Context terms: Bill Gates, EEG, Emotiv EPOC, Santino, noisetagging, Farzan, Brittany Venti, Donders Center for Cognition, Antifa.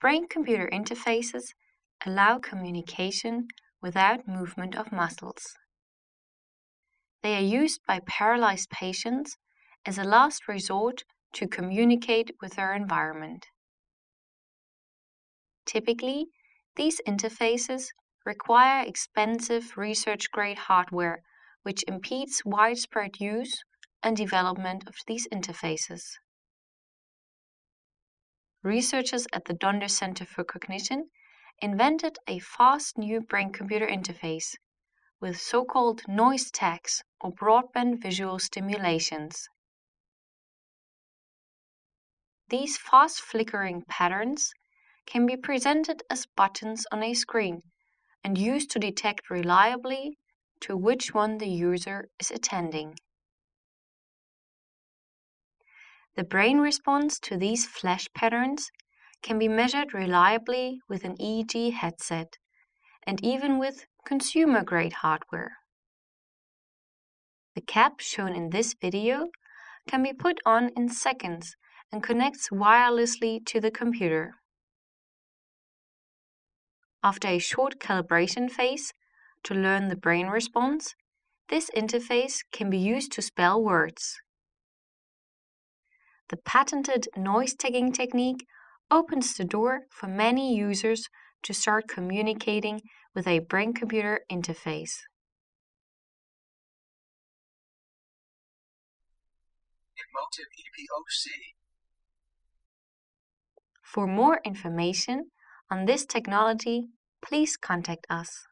Brain-computer interfaces allow communication without movement of muscles. They are used by paralyzed patients as a last resort to communicate with their environment. Typically, these interfaces require expensive research-grade hardware, which impedes widespread use and development of these interfaces. Researchers at the Donders Center for Cognition invented a fast new brain-computer interface with so-called noise tags or broadband visual stimulations. These fast flickering patterns can be presented as buttons on a screen and used to detect reliably to which one the user is attending. The brain response to these flash patterns can be measured reliably with an EEG headset and even with consumer-grade hardware. The cap shown in this video can be put on in seconds and connects wirelessly to the computer. After a short calibration phase to learn the brain response, this interface can be used to spell words. The patented noise-tagging technique opens the door for many users to start communicating with a brain-computer interface. Emotiv EPOC. For more information on this technology, please contact us.